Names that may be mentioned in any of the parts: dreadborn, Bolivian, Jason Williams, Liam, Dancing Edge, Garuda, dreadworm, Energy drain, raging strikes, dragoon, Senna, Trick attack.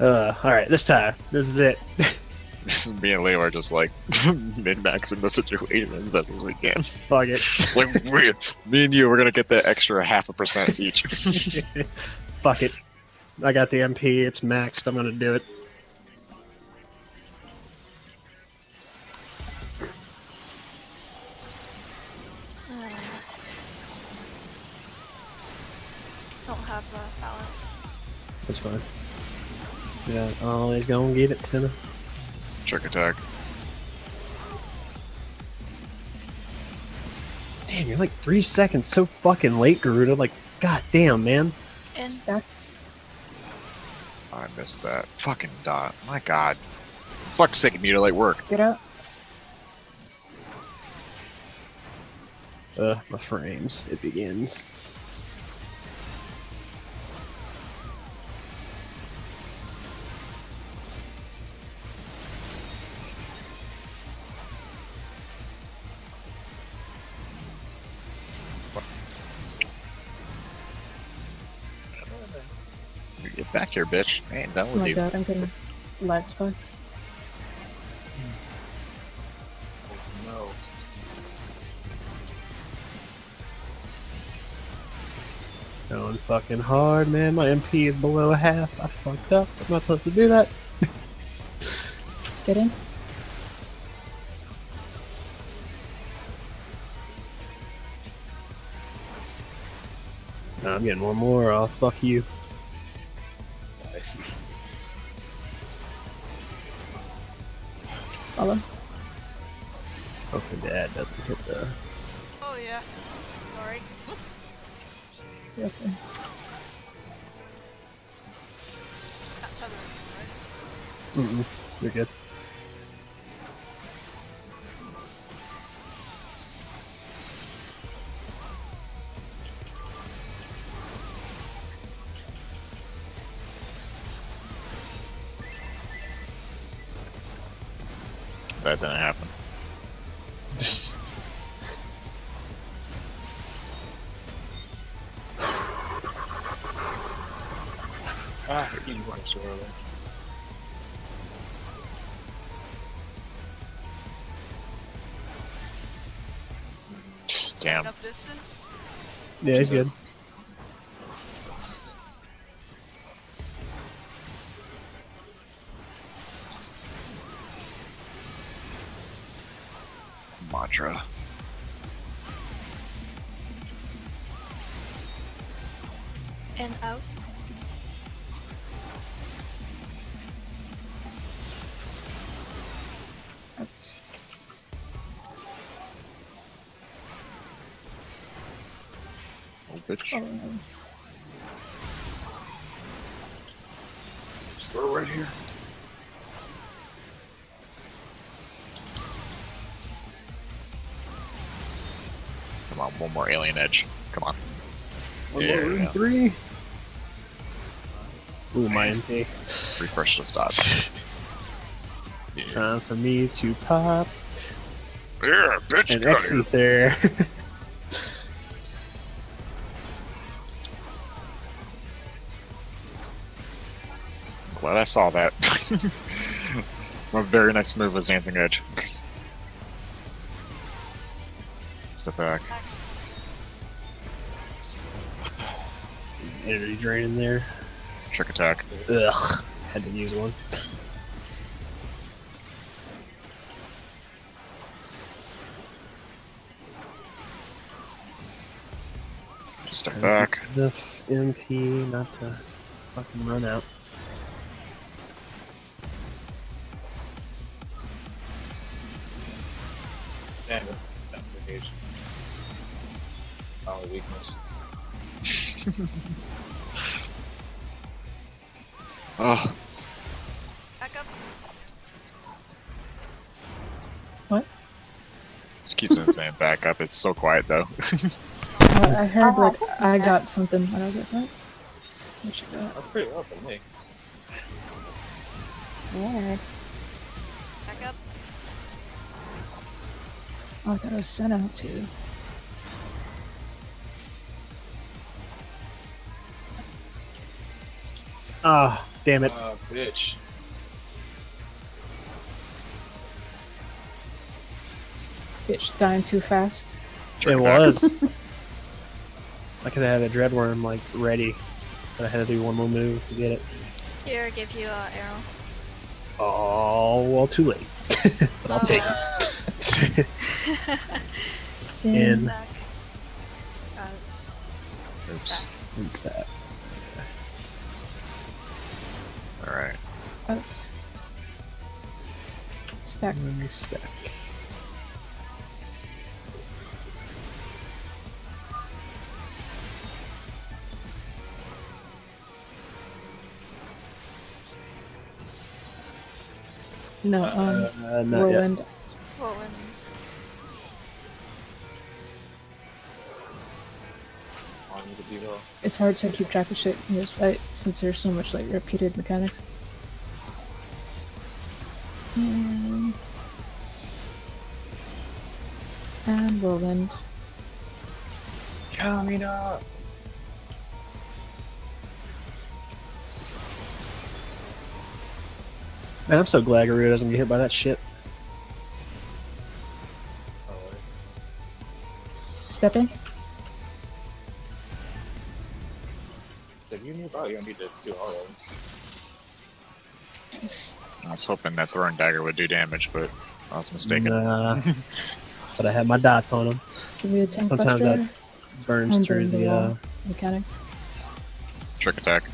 Alright, this time. This is it. Me and Liam are just like min-maxing the situation as best as we can. Fuck it. Like, me and you, we're gonna get that extra 0.5% each. Fuck it. I got the MP, it's maxed, I'm gonna do it. Don't have the balance. That's fine. Yeah, always gonna get it, Senna. Trick attack. Damn, you're like 3 seconds so fucking late, Garuda. Like, goddamn, man. I missed that. Fucking dot. My god. Fuck's sake, mutilate work. Get out. My frames. It begins. Get back here, bitch. I ain't done with you. Oh my god, I'm getting live spots. Oh no. Going fucking hard, man. My MP is below half. I fucked up. I'm not supposed to do that. Get in. No, I'm getting one more. I'll fuck you. Follow. Hopefully the ad doesn't hit the... Oh yeah, sorry. You're okay. That's how they're right? Mm-mm, you're good. That didn't happen. Ah, you went too early. Damn. Yeah, he's good. Mantra. And out. Out. Oh, bitch. Oh, no. We're right here. Come on, one more alien edge. Come on. One more room three. Ooh, my MP. Refresh the dots. Yeah. Time for me to pop. Yeah, bitch. And exit there. Glad I saw that. My very next move was Dancing Edge. Step back. Energy drain in there. Trick attack. Ugh, had to use one. Step back. The MP, not to fucking run out. Yeah. Oh, weakness. Oh. Back up. What? Just keeps on saying back up. It's so quiet though. I heard like I got something when I was at that. What you got? That's pretty well for me. Yeah. Back up. Oh, I thought I was sent out too. Ah, Damn it. Bitch. Bitch dying too fast. It was. I could have had a dreadworm like ready, but I had to do one more move to get it. Here, I'll give you an arrow. Oh, well, too late. But I'll take it. In. Back. Oops. Back. It's that. Okay. Alright. Out. Stack. Stack. No, Whirlwind. Yet. Whirlwind. It's hard to keep track of shit in this fight since there's so much like repeated mechanics. And Whirlwind. Coming up. Man, I'm so glad Garuda doesn't get hit by that shit. Step in. If you need about, you don't need to do all of them. I was hoping that throwing dagger would do damage, but I was mistaken. Nah, but I had my dots on him. Sometimes that burns through the mechanic. Trick attack.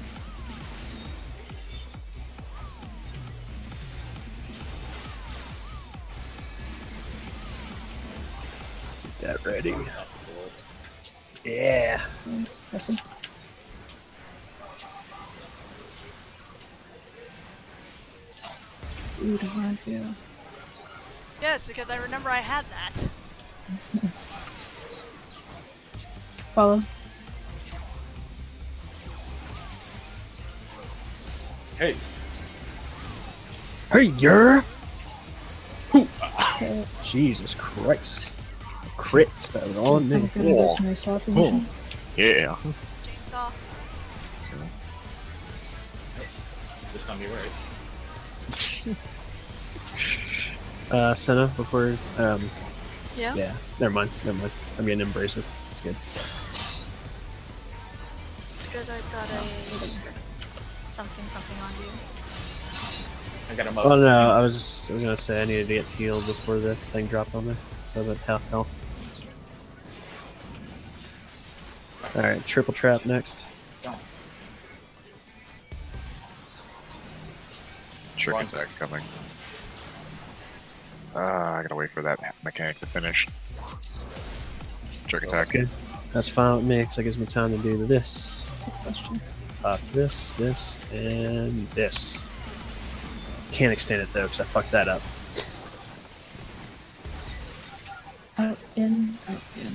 That ready. Yeah. Person. Ooh, the landfill. Yes, because I remember I had that. Follow. Hey. Hey, you're. Okay. Jesus Christ. Crits that were on me. Oh. Oh. Yeah. Chainsaw. This time you're right. Senna, before. Yeah. Yeah. Never mind. Never mind. I'm getting embraces. It's good. It's good. I got a something on you. I got a mug. Oh no! I was gonna say I needed to get healed before the thing dropped on me, so that half health. Alright, triple trap next. Trick attack coming. I gotta wait for that mechanic to finish. Trick attack. That's good. That's fine with me, because that gives me time to do this. Pop this, this, and this. Can't extend it though, because I fucked that up. Out, in, out, in.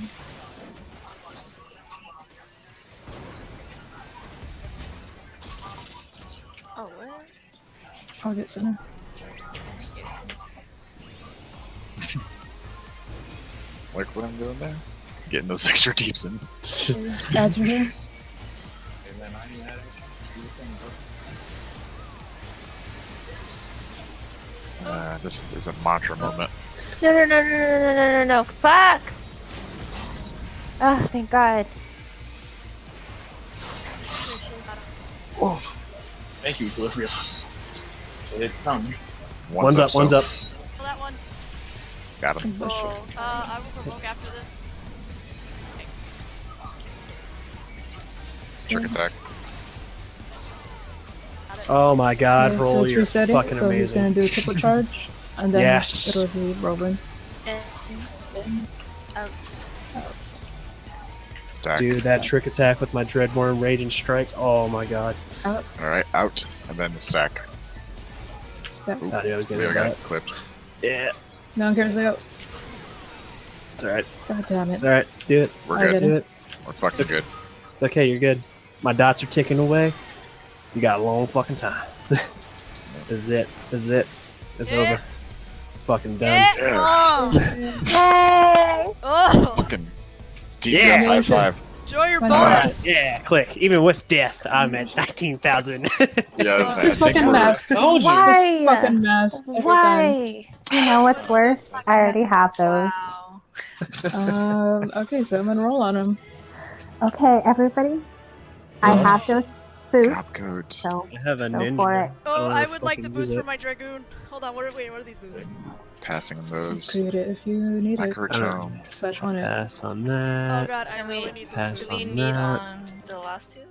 Oh, where? I'll get Senna. Like what I'm doing there? Getting those extra deeps in. Ads are here. This is a mantra moment. No. Fuck! Oh, thank God. Oh. Thank you, Bolivian. It's something. One's up. Kill that one. Got him. Oh, I will provoke after this. Okay. Trick attack. Oh my God, yeah, roll, so you're fucking so amazing. He's gonna do a triple charge, and then yes. It'll be Robin. Stack. Do that trick attack with my dreadborn raging strikes. Oh my God. Out. All right, out, and then the stack. Stack. Ooh, I was gonna get clipped. Yeah. No one cares. Out. It's all right. God damn it. It's all right. Do it. We're good. Do it. We're fucking good. It's okay. You're good. My dots are ticking away. You got a long fucking time. This is it. This is it. It's over. It's fucking done. Oh. Fucking deep high five. Enjoy your bonus. Yeah, click. Even with death, I'm at 19,000. Yeah, this fucking mess. Why? This fucking mess. Why? You know what's worse? I already have those. Wow. Okay, so I'm gonna roll on them. Okay, everybody. I have those boots. So I have a ninja. For it. Oh, I would like the boots for my dragoon. Hold on, what are these boots? Passing those. Create it if you need it. Slash on it. Pass on that. Oh god, I really need this. Do we need the last two?